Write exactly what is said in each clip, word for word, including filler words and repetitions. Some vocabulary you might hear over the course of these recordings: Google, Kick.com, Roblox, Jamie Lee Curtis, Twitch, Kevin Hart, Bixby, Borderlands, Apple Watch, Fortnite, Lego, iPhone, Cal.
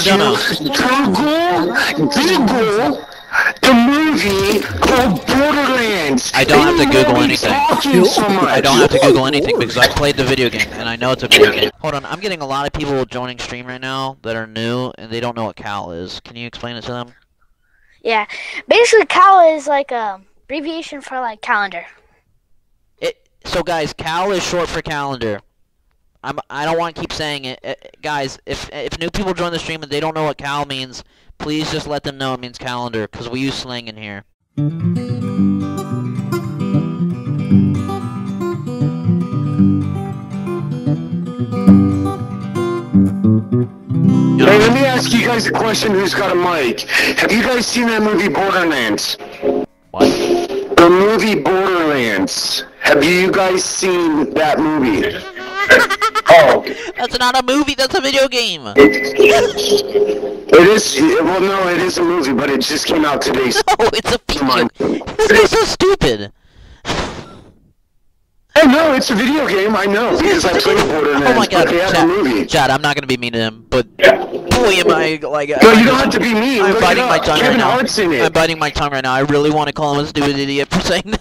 dollar down. Google, Google the movie called Borderlands. I don't have to Google anything. I don't have to Google anything because I played the video game and I know it's a video game. Hold on, I'm getting a lot of people joining stream right now that are new and they don't know what Cal is. Can you explain it to them? Yeah, basically Cal is like a abbreviation for like calendar. It so guys, Cal is short for calendar. I'm, I don't want to keep saying it. Uh, guys, if if new people join the stream and they don't know what Cal means, please just let them know it means calendar, because we use slang in here. Hey, let me ask you guys a question, who's got a mic? Have you guys seen that movie Borderlands? What? The movie Borderlands. Have you guys seen that movie? Oh. That's not a movie, that's a video game. It, it is, well no, it is a movie, but it just came out today. No, it's a video. This is so stupid. Oh no, it's a video game, I know, because I played Borderlands, oh my God, but they have Chad, a movie. Chad, I'm not gonna be mean to him, but yeah. Boy am I, like... No, I, you don't I, have to be mean, I'm Look biting my tongue Kevin right Hart's now. In it. I'm biting my tongue right now, I really want to call him a stupid idiot for saying that.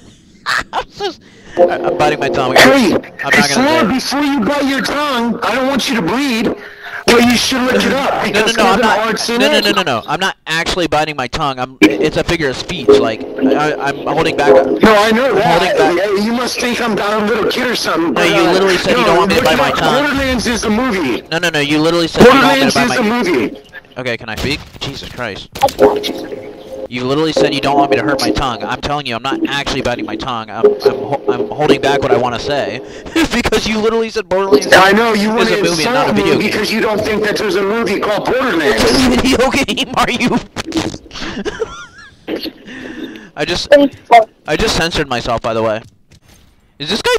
I'm just... I'm biting my tongue. Hey, I'm not gonna do it. Before you bite your tongue, I don't want you to bleed, but you should look it up. No, no, no, I'm not. No, no, no, no, no. I'm not actually biting my tongue. I'm. It's a figure of speech. Like I, I'm holding back. No, I know that. You must think I'm a little kid or something. No, you literally said you don't want me to bite my tongue. Borderlands is the movie. No, no, no. You literally said you don't want me to bite my tongue. Borderlands is the movie. Okay, can I speak? Jesus Christ. You literally said you don't want me to hurt my tongue. I'm telling you, I'm not actually biting my tongue. I'm, I'm, ho I'm holding back what I want to say. Because you literally said Borderlands I know, you is a movie and not a video game. Because you don't think that there's a movie called Borderlands. It's a video game, are you? I just... I just censored myself, by the way. Is this guy...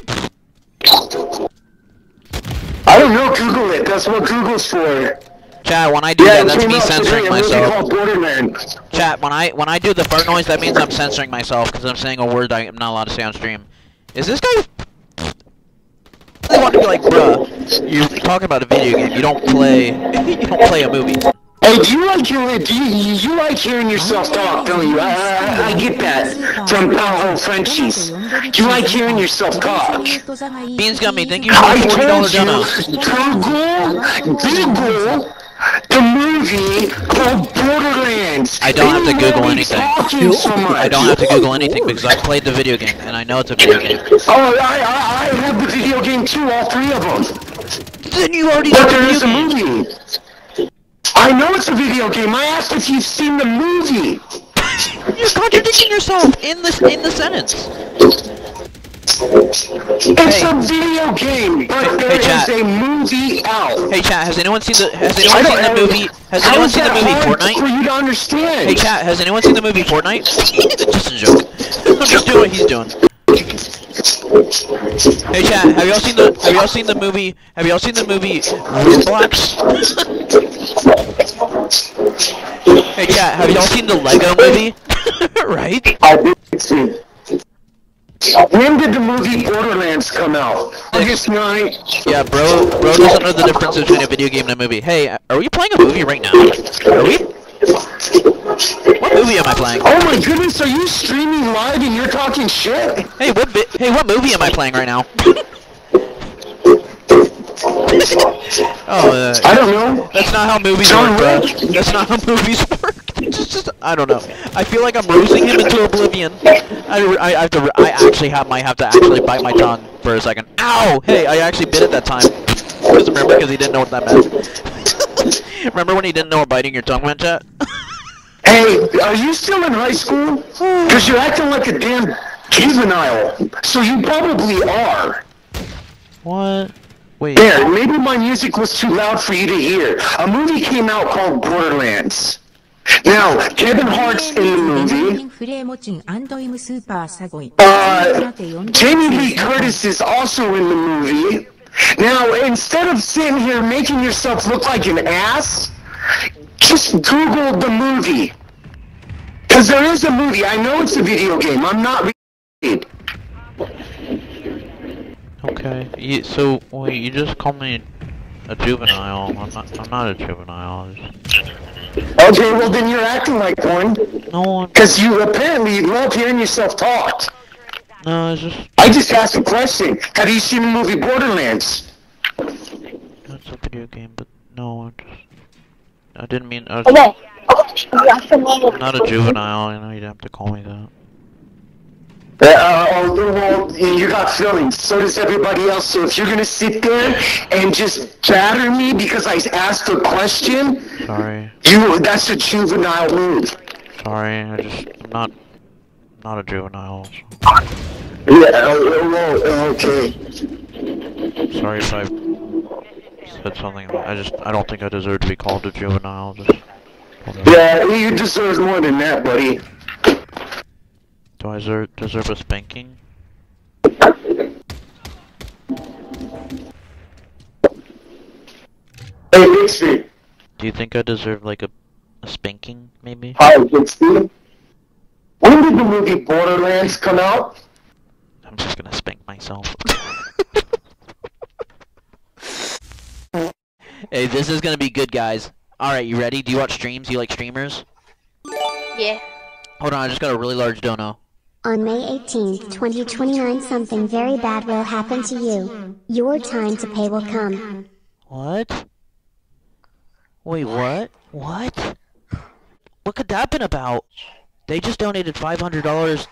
I don't know, Google it. That's what Google's for. Chat, when I do yeah, that, that's me censoring myself. Chat, when I when I do the fart noise, that means I'm censoring myself because I'm saying a word I'm not allowed to say on stream. Is this guy? I want to be like, bruh, you're talking about a video game. You don't play. You don't play a movie. Hey, do you like your, do you, you like hearing yourself talk, don't you? I, I, I get that from Paolo Frenchies. You like hearing yourself talk. Beans Gummy, thank you for the forty dollar dono. Google, Google. The movie called Borderlands. I don't have to Google anything. I don't have to Google anything because I played the video game and I know it's a video game. Oh, I I, I have the video game too, all three of them. Then you already know there is a movie. I know it's a video game. I asked if you've seen the movie. You're contradicting yourself in this in the sentence. It's hey. a video game, but hey, there hey, is a movie out. Hey chat, has anyone seen the has anyone seen the movie? Has anyone seen the movie Fortnite? For you to understand. Hey chat, has anyone seen the movie Fortnite? Just a joke. I'm just doing what he's doing. Hey chat, have y'all seen the have y'all seen the movie? Have y'all seen the movie Roblox? Hey chat, have y'all seen the Lego movie? Right? I did see. When did the movie Borderlands come out? August ninth? Yeah, bro, bro doesn't know the difference between a video game and a movie. Hey, are we playing a movie right now? Are we? What movie am I playing? Oh my goodness, are you streaming live and you're talking shit? Hey, what bi Hey, what movie am I playing right now? Oh, uh, I don't know. That's not how movies John work, Rick. bro. That's not how movies work. Just, just, I don't know. I feel like I'm roasting him into oblivion. I, I, I have to. I actually have might have to actually bite my tongue for a second. Ow! Hey, I actually bit it that time. Because remember, because he didn't know what that meant. Remember when he didn't know what biting your tongue meant, Chat? Hey, are you still in high school? Because you're acting like a damn juvenile. So you probably are. What? Wait. There, maybe my music was too loud for you to hear. A movie came out called Borderlands. Now, Kevin Hart's in the movie. Uh, Jamie Lee Curtis is also in the movie. Now, instead of sitting here making yourself look like an ass, just Google the movie. Because there is a movie. I know it's a video game. I'm not reading. Okay, you, so, wait, you just called me a juvenile. I'm not, I'm not a juvenile. I just... Okay, well then you're acting like one. No. Because you apparently love hearing yourself talk. No, it's just... I just asked a question. Have you seen the movie Borderlands? It's a video game, but no, I just... I didn't mean... I was... Okay. I'm not a juvenile, you know, you don't have to call me that. Uh, oh, well, you got feelings, so does everybody else, so if you're gonna sit there and just batter me because I asked a question... Sorry. You, that's a juvenile move. Sorry, I just... I'm not... not a juvenile. So. Yeah, oh, oh, okay. Sorry if I said something, I just... I don't think I deserve to be called a juvenile, just... Yeah, you deserve more than that, buddy. Do I deserve, deserve a spanking? Hey, Bixby! Do you think I deserve, like, a, a spanking, maybe? Hi, Bixby. When did the movie Borderlands come out? I'm just gonna spank myself. Hey, this is gonna be good, guys. Alright, you ready? Do you watch streams? Do you like streamers? Yeah. Hold on, I just got a really large dono. On May eighteenth, twenty twenty-nine, something very bad will happen to you. Your time to pay will come. What? Wait, what? What? What could that have been about? They just donated five hundred dollars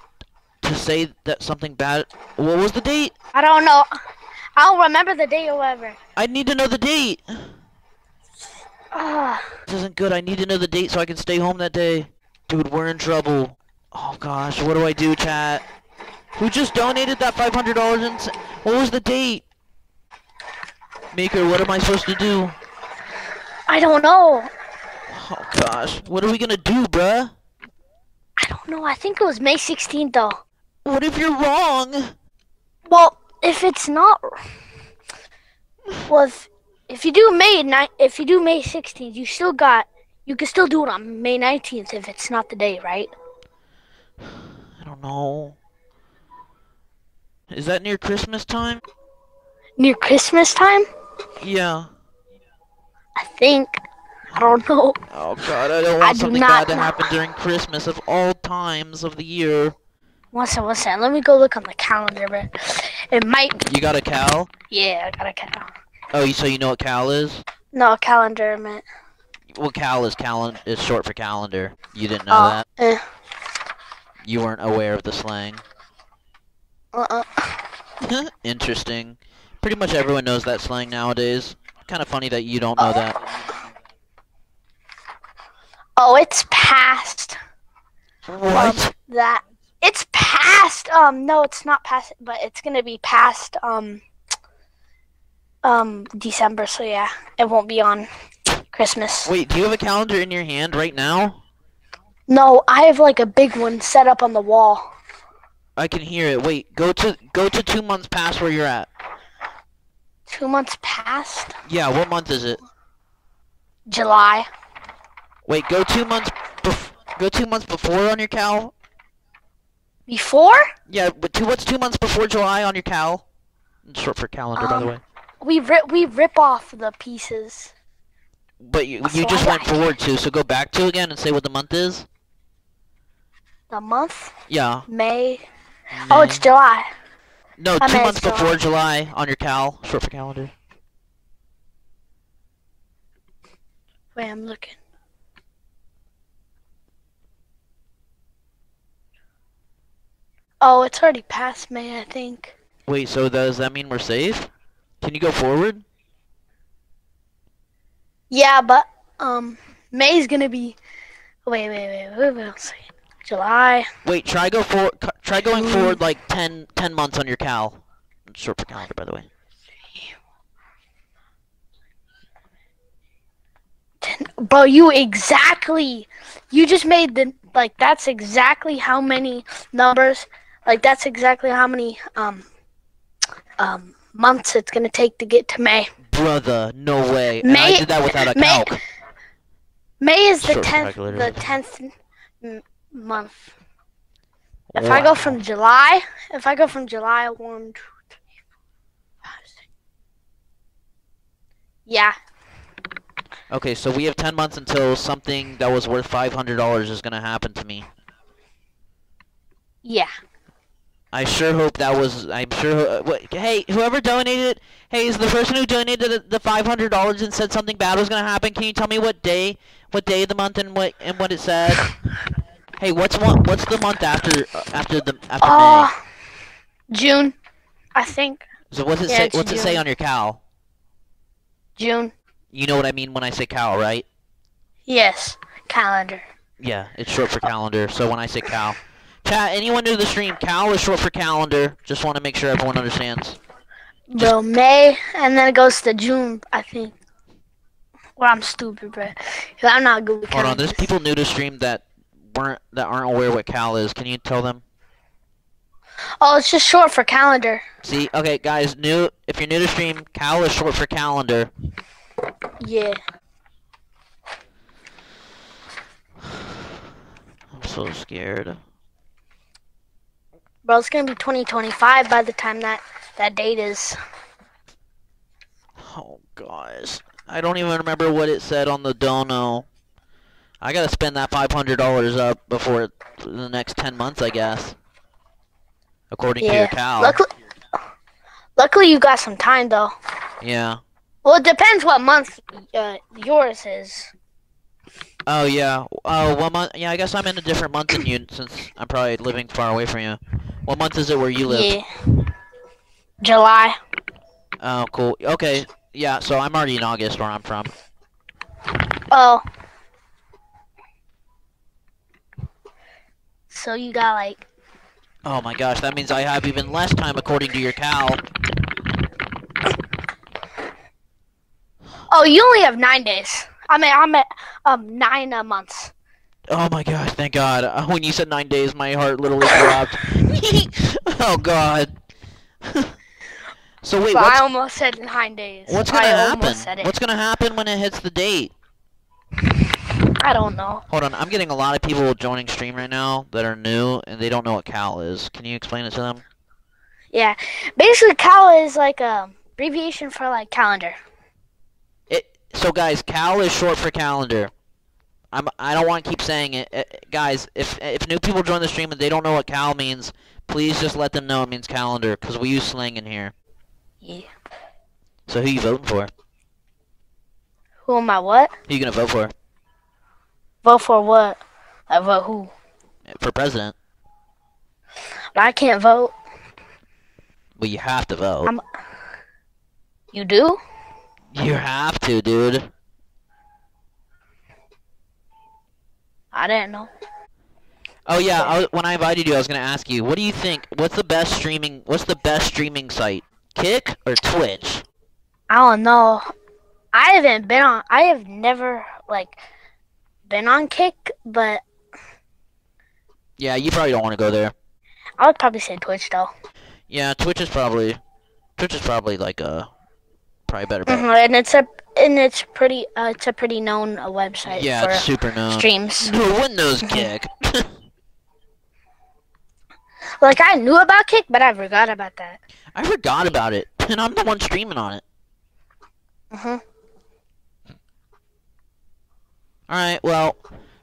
to say that something bad... What was the date? I don't know. I don't remember the date or whatever. I need to know the date. Ugh. This isn't good. I need to know the date so I can stay home that day. Dude, we're in trouble. Oh gosh, what do I do, chat? Who just donated that five hundred dollars and... What was the date? Maker, what am I supposed to do? I don't know. Oh gosh, what are we gonna do, bruh? I don't know, I think it was May sixteenth, though. What if you're wrong? Well, if it's not... Well, if, if you do May ninth, if you do May sixteenth, you still got... You can still do it on May nineteenth if it's not the day, right? I don't know. Is that near Christmas time? Near Christmas time? Yeah. I think. I don't know. Oh god, I don't want I something do bad to know. happen during Christmas of all times of the year. One second, one second. Let me go look on the calendar, but it might... You got a cow? Yeah, I got a cow. Oh, so you know what cow is? No, calendar meant. Well, cal is calen is short for calendar. You didn't know uh, that? Eh. You weren't aware of the slang. Uh uh. Interesting. Pretty much everyone knows that slang nowadays. Kind of funny that you don't know uh, that. Oh, it's past. What? Um, that it's past. Um, no, it's not past, but it's gonna be past. Um. Um, December. So yeah, it won't be on Christmas. Wait, do you have a calendar in your hand right now? No, I have like a big one set up on the wall. I can hear it. Wait, go to go to two months past where you're at. Two months past? Yeah, what month is it? July. Wait, go two months bef go two months before on your cal. Before? Yeah, but two, what's two months before July on your cal? It's short for calendar, um, by the way. We rip we rip off the pieces. But you, you so just I went forward to, so go back to again and say what the month is. The month? Yeah. May. May. Oh, it's July. No, I two months before July. July on your cal, short for calendar. Wait, I'm looking. Oh, it's already past May, I think. Wait, so does that mean we're safe? Can you go forward? Yeah, but um, May's gonna be. Wait, wait, wait, wait, wait a second. July. Wait, try go for. Try going mm. forward like ten, ten months on your cal. Short for calendar, by the way. Ten, bro, you exactly. You just made the like. That's exactly how many numbers. Like that's exactly how many um, um months it's gonna take to get to May. Brother, no way. And May, I did that without a May, calc. May is the tenth, the tenth m month. If wow. I go from July, if I go from July, one, two, three, four, five, six. Yeah. Okay, so we have ten months until something that was worth five hundred dollars is gonna happen to me. Yeah. I sure hope that was. I'm sure. Wait, hey, whoever donated. Hey, is the person who donated the five hundred dollars and said something bad was gonna happen? Can you tell me what day, what day of the month, and what and what it said? Hey, what's one? What's the month after after the after uh, May? June, I think. So what's it yeah, say? What's June. It say on your cowl? June. You know what I mean when I say cowl, right? Yes, calendar. Yeah, it's short for calendar. So when I say cowl. Chat, anyone new to the stream, Cal is short for calendar. Just want to make sure everyone understands. Bro, May, and then it goes to June, I think. Well, I'm stupid, bro. I'm not good with calendars. Hold on, there's people new to stream that weren't that aren't aware what Cal is. Can you tell them? Oh, it's just short for calendar. See, okay, guys, new. If you're new to stream, Cal is short for calendar. Yeah. I'm so scared. Bro, it's gonna be twenty twenty-five by the time that that date is. Oh gosh, I don't even remember what it said on the dono. I gotta spend that five hundred dollars up before the next ten months, I guess. According yeah. to your cow. Luckily, luckily, you got some time though. Yeah. Well, it depends what month uh, yours is. Oh yeah. Oh, one month. Yeah, I guess I'm in a different month than you since I'm probably living far away from you. What month is it where you live? Yeah. July. Oh, cool. Okay. Yeah. So I'm already in August where I'm from. Oh. So you got like. Oh my gosh, that means I have even less time according to your cow. Oh, you only have nine days. I mean, I'm at um nine uh, months. Oh my gosh! Thank God. Uh, when you said nine days, my heart literally dropped. Oh God. So wait. But I almost said nine days. What's gonna I happen? What's gonna happen when it hits the date? I don't know. Hold on. I'm getting a lot of people joining stream right now that are new and they don't know what Cal is. Can you explain it to them? Yeah. Basically, Cal is like a abbreviation for like calendar. So guys, Cal is short for calendar. I'm I don't want to keep saying it, uh, guys. If if new people join the stream and they don't know what Cal means, please just let them know it means calendar, cause we use slang in here. Yeah. So who you voting for? Who am I? What? Who you gonna vote for? Vote for what? I vote who? For president. But I can't vote. Well, you have to vote. I'm... You do? You have to, dude. I didn't know. Oh yeah, I was, when I invited you, I was gonna ask you, what do you think? What's the best streaming? What's the best streaming site? Kick or Twitch? I don't know. I haven't been on. I have never like been on Kick, but yeah, you probably don't want to go there. I would probably say Twitch though. Yeah, Twitch is probably Twitch is probably like a. Probably better. Mm-hmm, and it's a and it's pretty uh, it's a pretty known uh, website. Yeah, for it's super known. Streams. Who Windows Kick? Like I knew about Kick, but I forgot about that. I forgot about it, and I'm the one streaming on it. Mhm. All right. Well,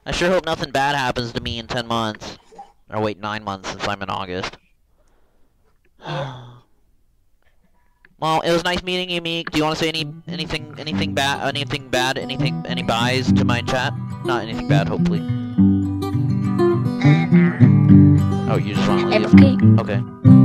I sure hope nothing bad happens to me in ten months. Or wait, nine months since I'm in August. Well, it was nice meeting you, Meek. Do you want to say any anything, anything bad, anything bad, anything, any buys to my chat? Not anything bad, hopefully. Oh, you just want to leave. Okay. Okay.